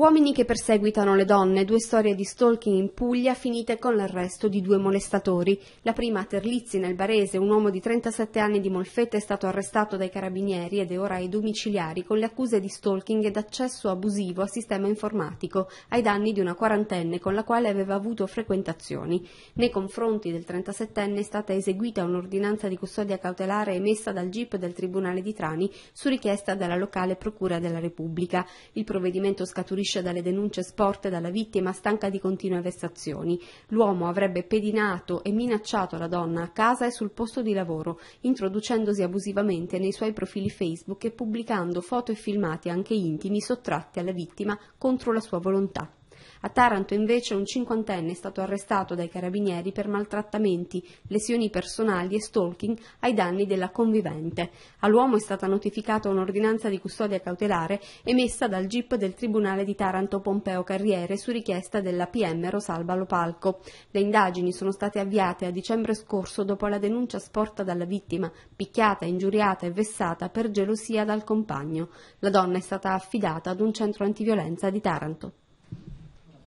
Uomini che perseguitano le donne, due storie di stalking in Puglia finite con l'arresto di due molestatori. La prima a Terlizzi, nel Barese, un uomo di 37 anni di Molfetta è stato arrestato dai carabinieri ed è ora ai domiciliari con le accuse di stalking ed accesso abusivo a sistema informatico ai danni di una quarantenne con la quale aveva avuto frequentazioni. Nei confronti del 37enne è stata eseguita un'ordinanza di custodia cautelare emessa dal GIP del Tribunale di Trani su richiesta della locale Procura della Repubblica. Il provvedimento scaturisce dalle denunce sporte dalla vittima stanca di continue vessazioni. L'uomo avrebbe pedinato e minacciato la donna a casa e sul posto di lavoro, introducendosi abusivamente nei suoi profili Facebook e pubblicando foto e filmati anche intimi sottratti alla vittima contro la sua volontà. A Taranto invece un 50enne è stato arrestato dai carabinieri per maltrattamenti, lesioni personali e stalking ai danni della convivente. All'uomo è stata notificata un'ordinanza di custodia cautelare emessa dal GIP del Tribunale di Taranto Pompeo Carriere su richiesta della PM Rosalba Lopalco. Le indagini sono state avviate a dicembre scorso dopo la denuncia sporta dalla vittima, picchiata, ingiuriata e vessata per gelosia dal compagno. La donna è stata affidata ad un centro antiviolenza di Taranto.